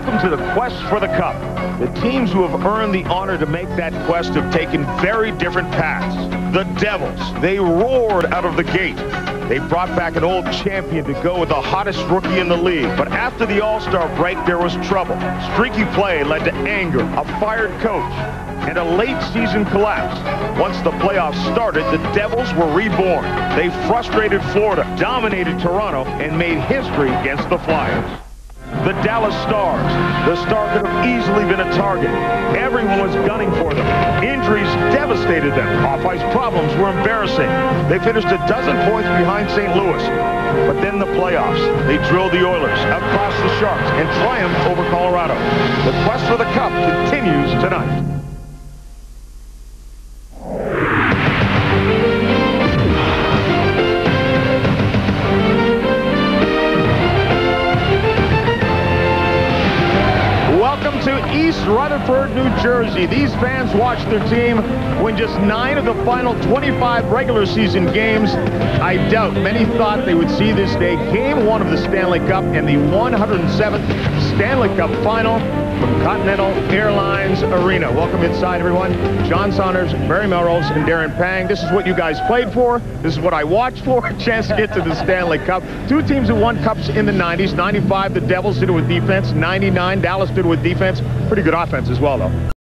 Welcome to the Quest for the Cup. The teams who have earned the honor to make that quest have taken very different paths. The Devils, they roared out of the gate. They brought back an old champion to go with the hottest rookie in the league. But after the All-Star break, there was trouble. Streaky play led to anger, a fired coach, and a late-season collapse. Once the playoffs started, the Devils were reborn. They frustrated Florida, dominated Toronto, and made history against the Flyers. The Dallas Stars, the star could have easily been a target. Everyone was gunning for them. Injuries devastated them. Off-ice problems were embarrassing. They finished a dozen points behind St. Louis. But then the playoffs. They drilled the Oilers, outclassed the Sharks, and triumphed over Colorado. The quest for the Cup continues tonight. To East Rutherford, New Jersey. These fans watched their team win just 9 of the final 25 regular season games. I doubt many thought they would see this day. Game 1 of the Stanley Cup and the 107th Stanley Cup Final from Continental Airlines Arena. Welcome inside, everyone. John Saunders, Barry Melrose, and Darren Pang. This is what you guys played for. This is what I watched for. A chance to get to the Stanley Cup. Two teams who won cups in the 90s. 95, the Devils did it with defense. 99, Dallas did it with defense. Pretty good offense as well, though.